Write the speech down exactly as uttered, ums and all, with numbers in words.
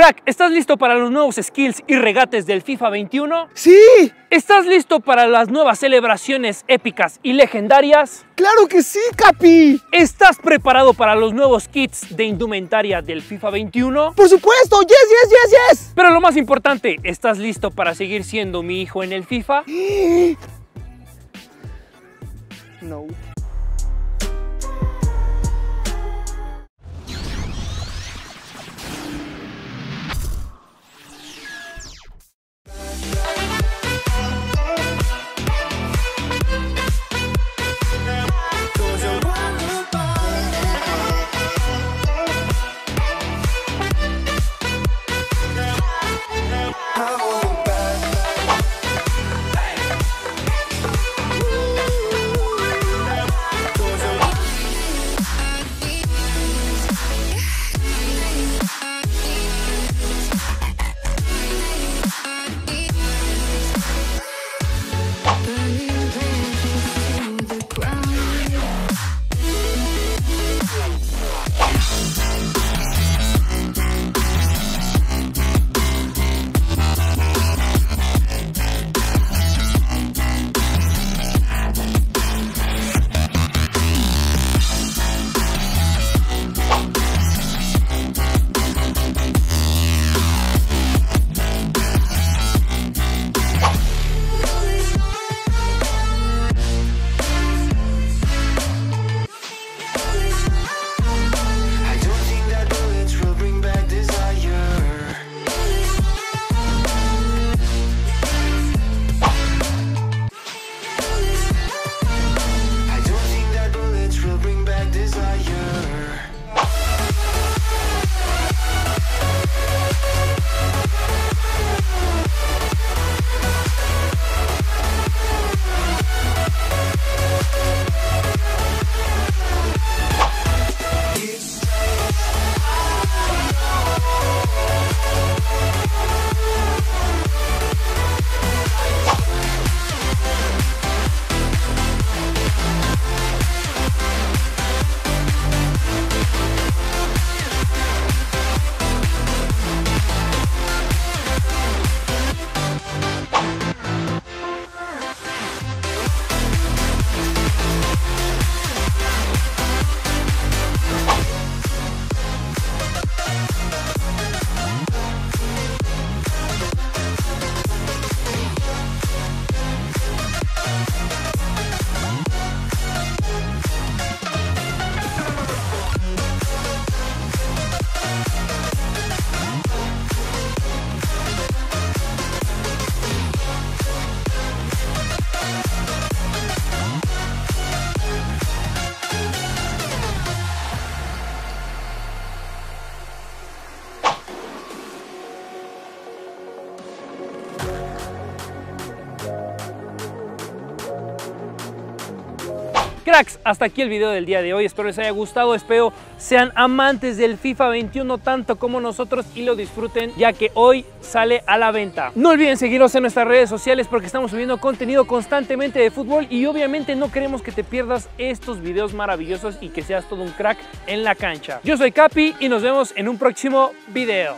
Crack, ¿estás listo para los nuevos skills y regates del FIFA veintiuno? ¡Sí! ¿Estás listo para las nuevas celebraciones épicas y legendarias? ¡Claro que sí, Capi! ¿Estás preparado para los nuevos kits de indumentaria del FIFA veintiuno? ¡Por supuesto! ¡Yes, yes, yes, yes! Pero lo más importante, ¿estás listo para seguir siendo mi hijo en el FIFA? No. Cracks, hasta aquí el video del día de hoy, espero les haya gustado, espero sean amantes del FIFA veintiuno tanto como nosotros y lo disfruten ya que hoy sale a la venta. No olviden seguirnos en nuestras redes sociales porque estamos subiendo contenido constantemente de fútbol y obviamente no queremos que te pierdas estos videos maravillosos y que seas todo un crack en la cancha. Yo soy Capi y nos vemos en un próximo video.